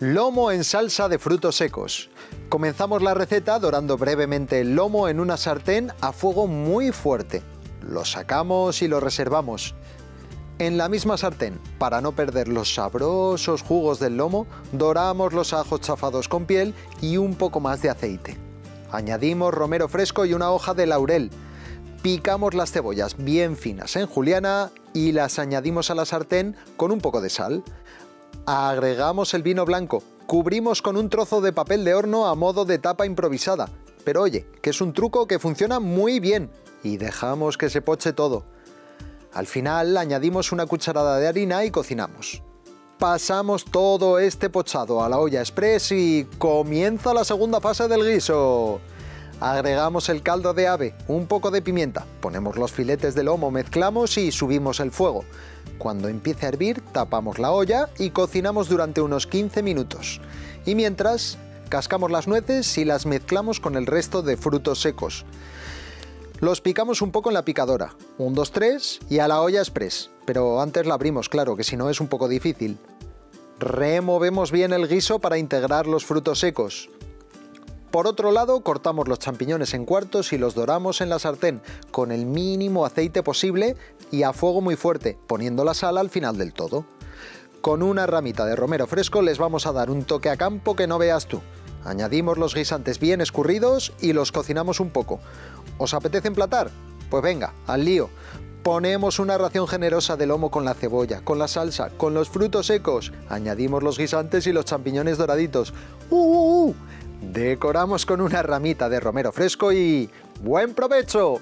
Lomo en salsa de frutos secos. Comenzamos la receta dorando brevemente el lomo en una sartén a fuego muy fuerte. Lo sacamos y lo reservamos. En la misma sartén, para no perder los sabrosos jugos del lomo, doramos los ajos chafados con piel y un poco más de aceite. Añadimos romero fresco y una hoja de laurel. Picamos las cebollas bien finas en juliana y las añadimos a la sartén con un poco de sal. Agregamos el vino blanco, cubrimos con un trozo de papel de horno a modo de tapa improvisada, pero oye, que es un truco que funciona muy bien, y dejamos que se poche todo. Al final añadimos una cucharada de harina y cocinamos. Pasamos todo este pochado a la olla express y comienza la segunda fase del guiso. Agregamos el caldo de ave, un poco de pimienta, ponemos los filetes de lomo, mezclamos y subimos el fuego. Cuando empiece a hervir, tapamos la olla y cocinamos durante unos 15 minutos. Y mientras, cascamos las nueces y las mezclamos con el resto de frutos secos. Los picamos un poco en la picadora, 1, 2, 3 y a la olla express, pero antes la abrimos, claro, que si no es un poco difícil. Removemos bien el guiso para integrar los frutos secos. Por otro lado, cortamos los champiñones en cuartos y los doramos en la sartén, con el mínimo aceite posible y a fuego muy fuerte, poniendo la sal al final del todo. Con una ramita de romero fresco les vamos a dar un toque a campo que no veas tú. Añadimos los guisantes bien escurridos y los cocinamos un poco. ¿Os apetece emplatar? Pues venga, al lío. Ponemos una ración generosa de lomo con la cebolla, con la salsa, con los frutos secos. Añadimos los guisantes y los champiñones doraditos. ¡Uh! Decoramos con una ramita de romero fresco y ¡buen provecho!